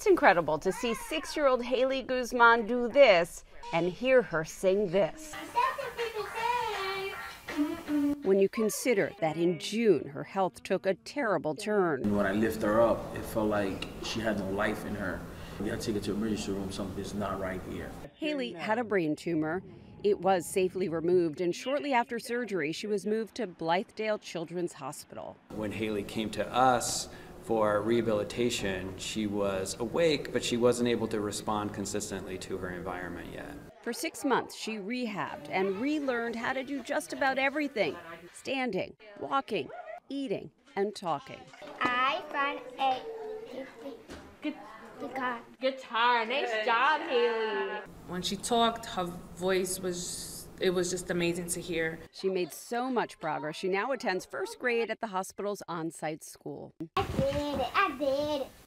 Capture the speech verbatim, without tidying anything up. It's incredible to see six-year-old Haley Guzman do this and hear her sing this. When you consider that in June, her health took a terrible turn. When I lift her up, it felt like she had no life in her. You gotta take her to an emergency room, something's not right here. Haley had a brain tumor. It was safely removed, and shortly after surgery, she was moved to Blythedale Children's Hospital. When Haley came to us for rehabilitation, she was awake, but she wasn't able to respond consistently to her environment yet. For six months, she rehabbed and relearned how to do just about everything: standing, walking, eating, and talking. I found a guitar. Guitar, nice job, Haley. When she talked, her voice was, it was just amazing to hear. She made so much progress. She now attends first grade at the hospital's on-site school. I did it, I did it.